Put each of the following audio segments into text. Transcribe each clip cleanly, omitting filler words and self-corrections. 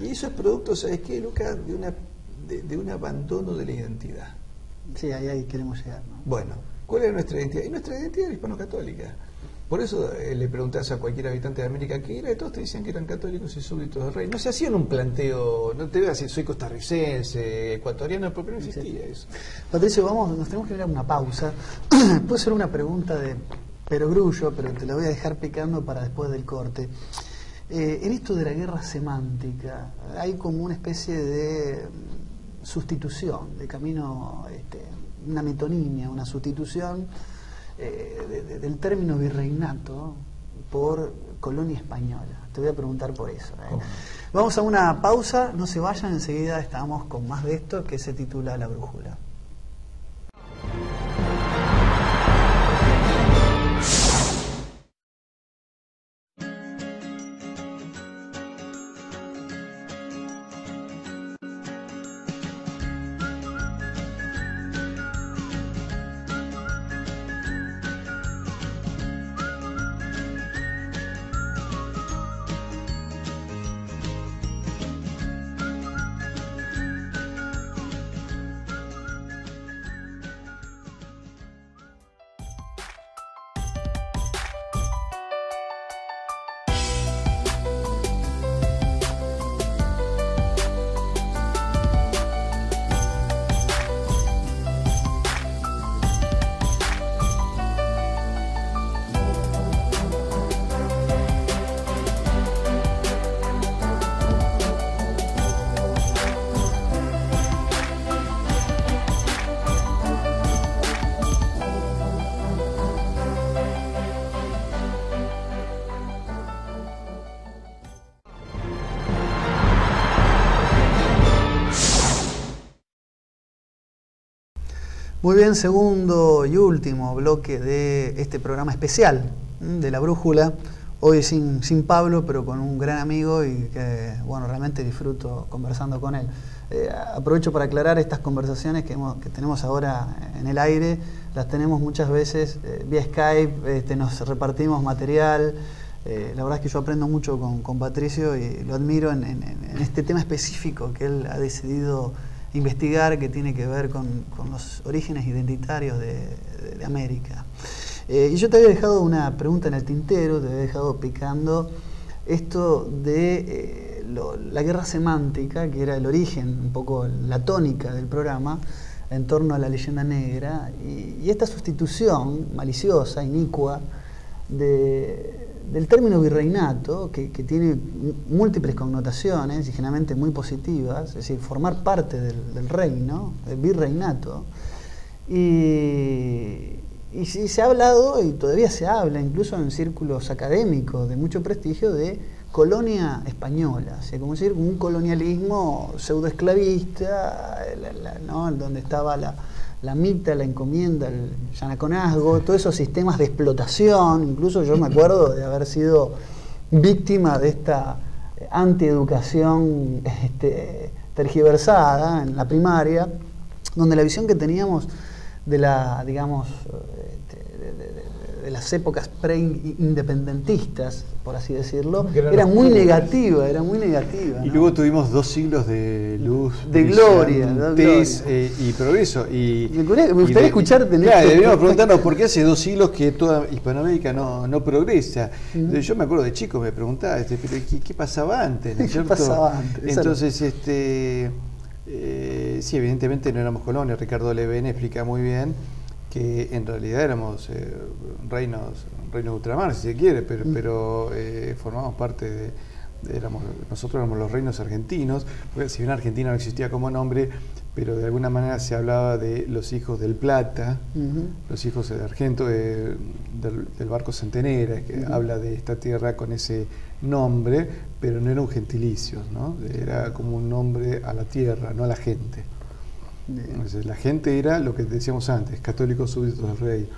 Y eso es producto, ¿sabes qué, Luca? De un abandono de la identidad. Sí, ahí queremos llegar, ¿no? Bueno, ¿cuál es nuestra identidad? Y nuestra identidad era hispano-católica. Por eso le preguntas a cualquier habitante de América qué era, y todos te dicen que eran católicos y súbditos del rey. No se hacían un planteo, no te voy a decir soy costarricense, ecuatoriano, porque no existía eso. Patricio, vamos, nos tenemos que ir a una pausa. Puedo hacer una pregunta de perogrullo, pero te la voy a dejar picando para después del corte. En esto de la guerra semántica, hay como una especie de sustitución, de camino, una metonimia, una sustitución del término virreinato por colonia española. Te voy a preguntar por eso. Oh. Vamos a una pausa, no se vayan, enseguida estamos con más de esto que se titula La Brújula. Muy bien, segundo y último bloque de este programa especial de La Brújula, hoy sin Pablo, pero con un gran amigo y que, bueno, realmente disfruto conversando con él. Aprovecho para aclarar estas conversaciones que tenemos ahora en el aire, las tenemos muchas veces vía Skype, nos repartimos material. La verdad es que yo aprendo mucho con Patricio y lo admiro en este tema específico que él ha decidido investigar, que tiene que ver con los orígenes identitarios de América. Y yo te había dejado una pregunta en el tintero, te había dejado picando esto de la guerra semántica, que era el origen, un poco la tónica del programa, en torno a la leyenda negra, y esta sustitución maliciosa, inicua, del término virreinato, que tiene múltiples connotaciones y generalmente muy positivas, es decir, formar parte del reino, del virreinato, y se ha hablado, y todavía se habla, incluso en círculos académicos de mucho prestigio, de colonia española, ¿sí? Como decir, un colonialismo pseudoesclavista, ¿no? Donde estaba la mita, la encomienda, el yanaconazgo, todos esos sistemas de explotación. Incluso yo me acuerdo de haber sido víctima de esta antieducación tergiversada en la primaria, donde la visión que teníamos de la, digamos, de las épocas preindependentistas, por así decirlo, era muy negativa. Y ¿no? Luego tuvimos 2 siglos de luz, de gloria, y progreso. Me gustaría escucharte en esto. Debemos preguntarnos por qué hace 2 siglos que toda Hispanoamérica no progresa. Yo me acuerdo de chico, me preguntaba, pero ¿qué pasaba antes? ¿No es cierto? ¿Qué pasaba antes? Entonces, sí, evidentemente no éramos colonia. Ricardo Levene explica muy bien que en realidad éramos reinos de ultramar, si se quiere, pero formamos parte nosotros éramos los reinos argentinos, porque si bien Argentina no existía como nombre, pero de alguna manera se hablaba de los hijos del Plata, los hijos del Argento, del barco Centenera, que habla de esta tierra con ese nombre, pero no era un gentilicio, ¿no? Era como un nombre a la tierra, no a la gente. Entonces, la gente era lo que decíamos antes, católicos súbditos del rey.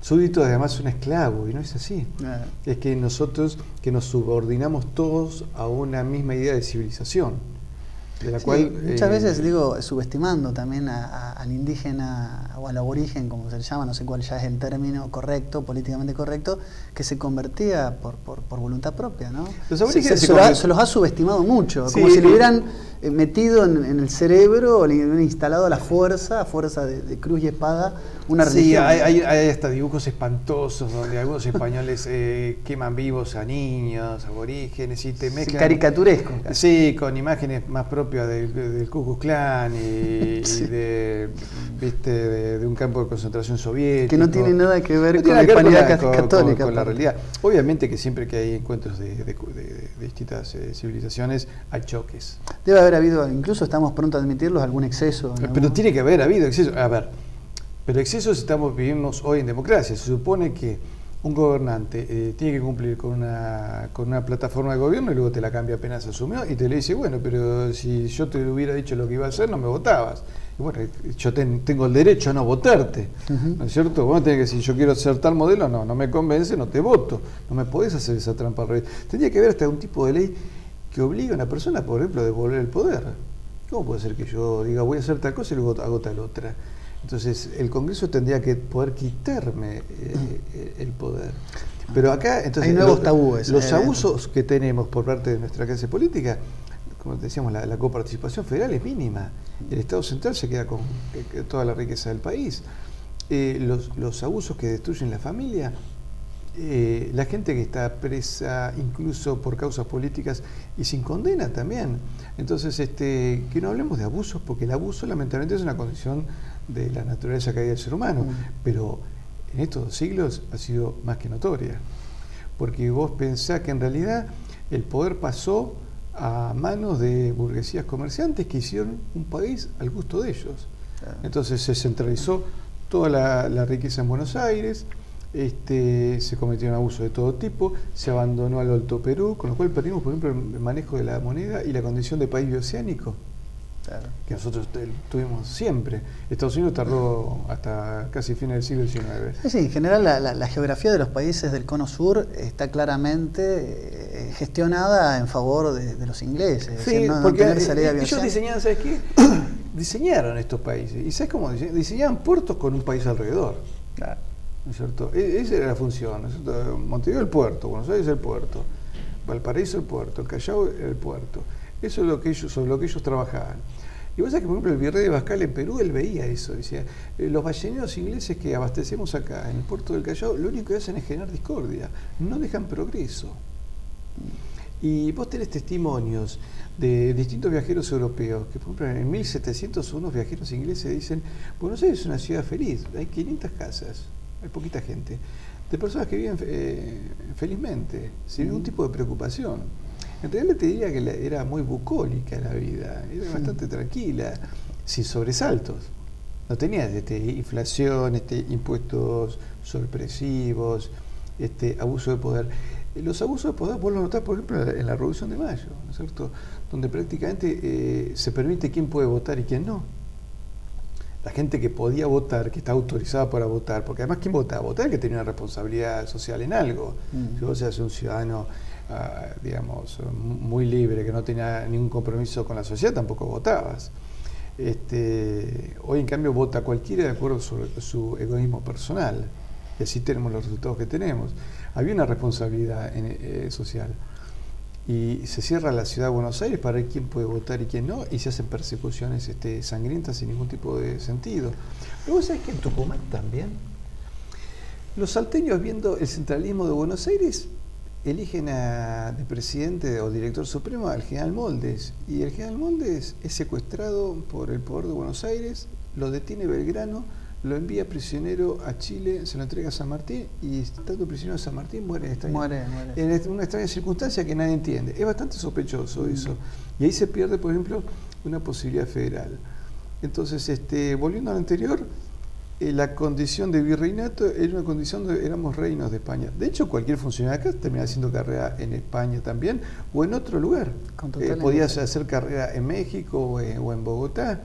Súbditos además es un esclavo, y no es así. Es que nosotros nos subordinamos todos a una misma idea de civilización. de la cual, muchas veces, digo, subestimando también al indígena o al aborigen, como se le llama, no sé cuál ya es el término correcto, políticamente correcto, que se convertía por voluntad propia, ¿no? Los aborígenes se los ha subestimado mucho, sí, como si le hubieran metido en el cerebro, o le hubieran instalado a fuerza de cruz y espada, una religión. Sí, hay hasta dibujos espantosos donde algunos españoles queman vivos a niños, aborígenes, y te mezclan... Sí, caricaturesco. Sí, con imágenes más propias del Ku Klux Klan y, sí, y de un campo de concentración soviético. Que no tiene nada que ver con la hispanidad católica. Con la realidad. Obviamente que siempre que hay encuentros de distintas civilizaciones, hay choques. Debe haber habido, incluso estamos pronto a admitirlos, algún exceso. Pero tiene que haber habido exceso. A ver, pero excesos vivimos hoy en democracia. Se supone que un gobernante tiene que cumplir con una plataforma de gobierno y luego te la cambia apenas asumió y te le dice, bueno, pero si yo te hubiera dicho lo que iba a hacer, no me votabas. Y bueno, yo tengo el derecho a no votarte, ¿no es cierto? Vos tenés que decir, yo quiero hacer tal modelo, no me convence, no te voto. No me podés hacer esa trampa al revés. Tendría que haber hasta un tipo de ley que obliga a una persona, por ejemplo, a devolver el poder. ¿Cómo puede ser que yo diga, voy a hacer tal cosa y luego hago tal otra? Entonces, el Congreso tendría que poder quitarme el poder. Pero acá, entonces, hay nuevos tabúes. Los abusos que tenemos por parte de nuestra clase política, como decíamos, la coparticipación federal es mínima. El Estado central se queda con toda la riqueza del país. Los abusos que destruyen la familia, la gente que está presa incluso por causas políticas y sin condena también. Entonces, que no hablemos de abusos, porque el abuso lamentablemente es una condición de la naturaleza que hay del ser humano, pero en estos 2 siglos ha sido más que notoria, porque vos pensás que en realidad el poder pasó a manos de burguesías comerciantes que hicieron un país al gusto de ellos. Entonces se centralizó toda la riqueza en Buenos Aires, se cometieron abusos de todo tipo, se abandonó al Alto Perú, con lo cual perdimos, por ejemplo, el manejo de la moneda y la condición de país bioceánico. Claro. Que nosotros tuvimos siempre. Estados Unidos tardó hasta casi fines del siglo XIX. Sí, en general la geografía de los países del cono sur está claramente gestionada en favor de los ingleses. Sí, decir, no, porque ellos diseñaron, ¿sabes qué? Diseñaron estos países. ¿Y sabes cómo? Diseñaban puertos con un país alrededor. Claro. ¿No es cierto? Esa era la función, ¿no es cierto? Montevideo el puerto, Buenos Aires el puerto, Valparaíso el puerto, el Callao el puerto. Eso es lo que ellos, sobre lo que ellos trabajaban. Y vos sabés que, por ejemplo, el virrey de Bascal en Perú, él veía eso. Decía, los balleneros ingleses que abastecemos acá, en el puerto del Callao, lo único que hacen es generar discordia. No dejan progreso. Y vos tenés testimonios de distintos viajeros europeos, que por ejemplo en 1700 unos viajeros ingleses dicen, Buenos Aires es una ciudad feliz, hay 500 casas, hay poquita gente. De personas que viven felizmente, sin ningún tipo de preocupación. En realidad te diría que era muy bucólica la vida, era bastante tranquila, sin sobresaltos. No tenías inflación, impuestos sorpresivos, abuso de poder. Los abusos de poder vos los notás, por ejemplo, en la Revolución de Mayo, ¿no es cierto? Donde prácticamente se permite quién puede votar y quién no. La gente que podía votar, que está autorizada para votar, porque además ¿quién votaba? Votar que tenía una responsabilidad social en algo. Si vos seas un ciudadano, digamos, muy libre, que no tenía ningún compromiso con la sociedad, tampoco votabas. Hoy en cambio vota cualquiera de acuerdo sobre su egoísmo personal, y así tenemos los resultados que tenemos. Había una responsabilidad social. Y se cierra la ciudad de Buenos Aires para ver quién puede votar y quién no, y se hacen persecuciones sangrientas sin ningún tipo de sentido. Pero vos sabés que en Tucumán también, los salteños, viendo el centralismo de Buenos Aires, eligen de presidente o director supremo al general Moldes, y el general Moldes es secuestrado por el poder de Buenos Aires, lo detiene Belgrano, lo envía prisionero a Chile, se lo entrega a San Martín, y estando prisionero a San Martín muere. En una extraña circunstancia que nadie entiende. Es bastante sospechoso eso. Y ahí se pierde, por ejemplo, una posibilidad federal. Entonces, volviendo al anterior, la condición de virreinato era una condición donde éramos reinos de España. De hecho, cualquier funcionario acá terminaba haciendo carrera en España también, o en otro lugar. Podías hacer carrera en México o en Bogotá.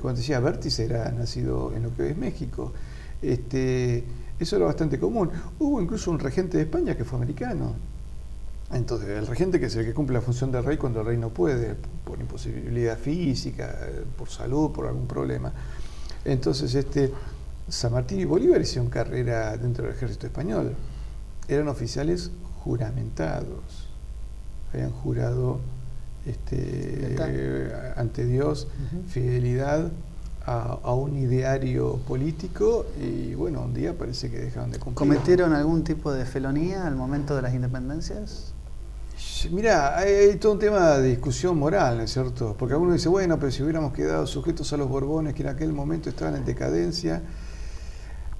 Cuando decía Vértiz, era nacido en lo que hoy es México. Eso era bastante común. Hubo incluso un regente de España que fue americano. Entonces, el regente, que es el que cumple la función del rey cuando el rey no puede, por imposibilidad física, por salud, por algún problema. Entonces, San Martín y Bolívar hicieron carrera dentro del ejército español. Eran oficiales juramentados. Habían jurado ante Dios, fidelidad a un ideario político, y bueno, un día parece que dejaron de cumplir. ¿Cometieron algún tipo de felonía al momento de las independencias? Mira, hay todo un tema de discusión moral, ¿no es cierto? Porque algunos dicen, bueno, pero si hubiéramos quedado sujetos a los Borbones, que en aquel momento estaban en decadencia.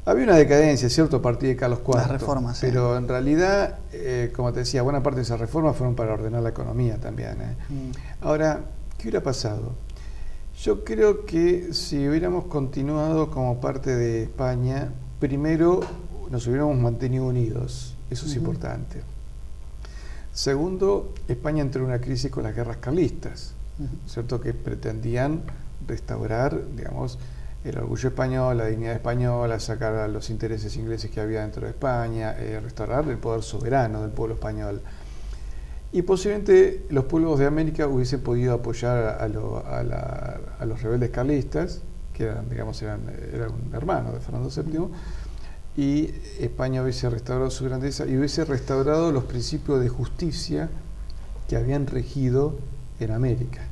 Había una decadencia, ¿cierto?, a partir de Carlos IV. Las reformas, sí. Pero en realidad, como te decía, buena parte de esas reformas fueron para ordenar la economía también. Ahora, ¿qué hubiera pasado? Yo creo que si hubiéramos continuado como parte de España, primero nos hubiéramos mantenido unidos. Eso es importante. Segundo, España entró en una crisis con las guerras carlistas, ¿cierto?, que pretendían restaurar, digamos, el orgullo español, la dignidad española, sacar a los intereses ingleses que había dentro de España, restaurar el poder soberano del pueblo español. Y posiblemente los pueblos de América hubiesen podido apoyar a los rebeldes carlistas, que eran, digamos, eran un hermano de Fernando VII, y España hubiese restaurado su grandeza y hubiese restaurado los principios de justicia que habían regido en América,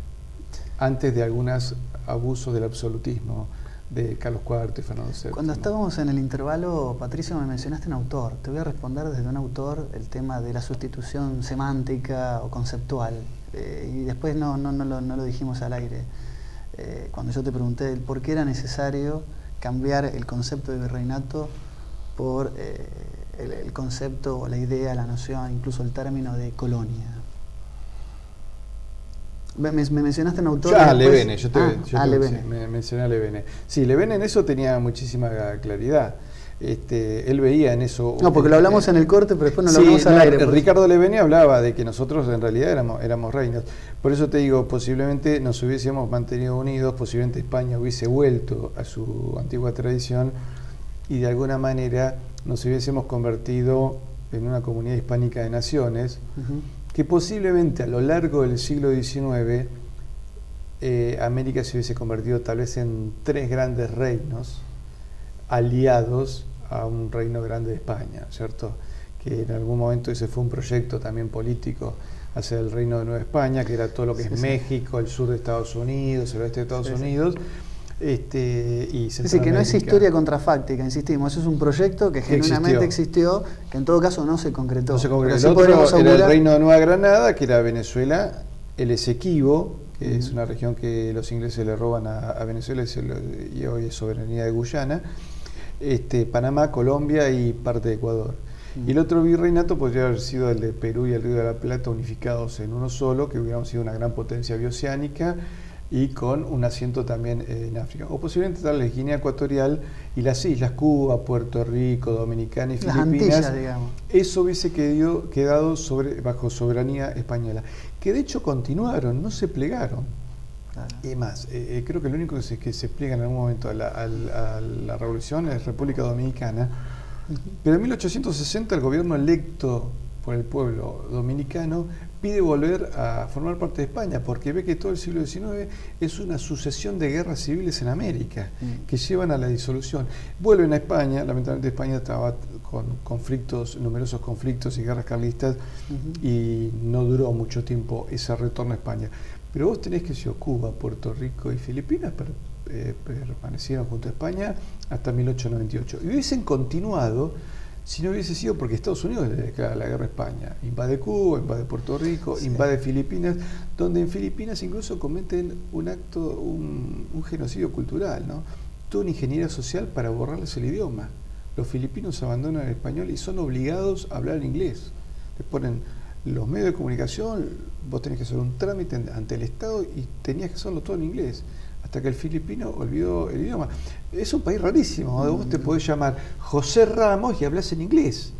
antes de algunos abusos del absolutismo de Carlos IV y Fernando VII. Cuando estábamos en el intervalo, Patricio, me mencionaste un autor. Te voy a responder desde un autor el tema de la sustitución semántica o conceptual. Y después no lo dijimos al aire. Cuando yo te pregunté el por qué era necesario cambiar el concepto de virreinato por el concepto o la idea, la noción, incluso el término de colonia. Me mencionaste un autor. Ya, Levene, me mencioné a Levene. Sí, Levene en eso tenía muchísima claridad. Él veía en eso. No, porque lo hablamos en el corte, pero después no lo hablamos al aire. Ricardo Levene hablaba de que nosotros en realidad éramos reinos. Por eso te digo, posiblemente nos hubiésemos mantenido unidos, posiblemente España hubiese vuelto a su antigua tradición y de alguna manera nos hubiésemos convertido en una comunidad hispánica de naciones. Que posiblemente a lo largo del siglo XIX América se hubiese convertido tal vez en tres grandes reinos aliados a un reino grande de España, ¿cierto? Que en algún momento ese fue un proyecto también político hacia el reino de Nueva España, que era todo lo que es México, el sur de Estados Unidos, el oeste de Estados Unidos. Y Centroamérica. Es decir, que no es historia contrafáctica, insistimos, eso es un proyecto que genuinamente existió, que en todo caso no se concretó. No se concretó. Sí, era el reino de Nueva Granada, que era Venezuela, el Esequibo, que es una región que los ingleses le roban a Venezuela y hoy es soberanía de Guyana, Panamá, Colombia y parte de Ecuador. Y el otro virreinato podría haber sido el de Perú y el Río de la Plata unificados en uno solo, que hubiéramos sido una gran potencia bioceánica, y con un asiento también en África. O posiblemente tal vez Guinea Ecuatorial y las islas Cuba, Puerto Rico, Dominicana y Filipinas. Las Antillas, digamos. Eso hubiese quedado bajo soberanía española. Que de hecho continuaron, no se plegaron. Claro. Y más, creo que lo único que se pliega en algún momento a la revolución es República Dominicana. Pero en 1860 el gobierno electo por el pueblo dominicano pide volver a formar parte de España, porque ve que todo el siglo XIX es una sucesión de guerras civiles en América que llevan a la disolución. Vuelven a España, lamentablemente España estaba con conflictos, numerosos conflictos y guerras carlistas, y no duró mucho tiempo ese retorno a España. Pero vos tenés que decir, Cuba, Puerto Rico y Filipinas permanecieron junto a España hasta 1898. Y hubiesen continuado si no hubiese sido porque Estados Unidos le declara la guerra a España. Invade Cuba, invade Puerto Rico, invade Filipinas, donde en Filipinas incluso cometen un acto, un genocidio cultural, ¿no? Toda una ingeniería social para borrarles el idioma. Los filipinos abandonan el español y son obligados a hablar inglés. Les ponen los medios de comunicación, vos tenés que hacer un trámite ante el Estado y tenías que hacerlo todo en inglés, hasta que el filipino olvidó el idioma. Es un país rarísimo, vos te podés llamar José Ramos y hablas en inglés.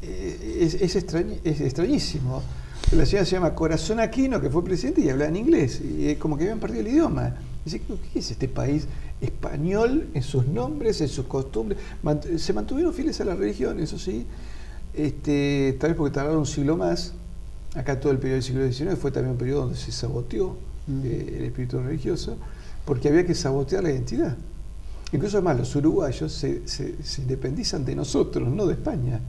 Es extrañísimo. La ciudad se llama Corazón Aquino, que fue presidente, y hablaba en inglés. Y es como que habían perdido el idioma. Dice, ¿qué es este país español en sus nombres, en sus costumbres? Se mantuvieron fieles a la religión, eso sí, Tal vez porque tardaron un siglo más. Acá todo el periodo del siglo XIX fue también un periodo donde se saboteó el espíritu religioso, porque había que sabotear la identidad. Incluso además los uruguayos se independizan de nosotros, no de España.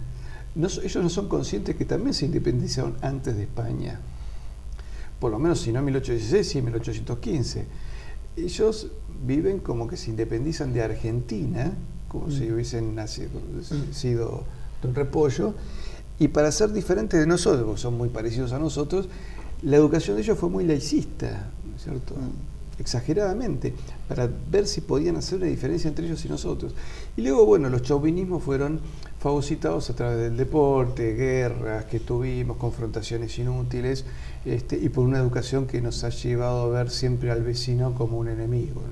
No, ellos no son conscientes que también se independizaron antes de España. Por lo menos, si no en 1816, sí en 1815. Ellos viven como que se independizan de Argentina, como si hubiesen sido de un repollo, y para ser diferentes de nosotros, porque son muy parecidos a nosotros, la educación de ellos fue muy laicista, ¿no es cierto? Exageradamente, para ver si podían hacer una diferencia entre ellos y nosotros. Y luego, bueno, los chauvinismos fueron fagocitados a través del deporte, guerras que tuvimos, confrontaciones inútiles, y por una educación que nos ha llevado a ver siempre al vecino como un enemigo.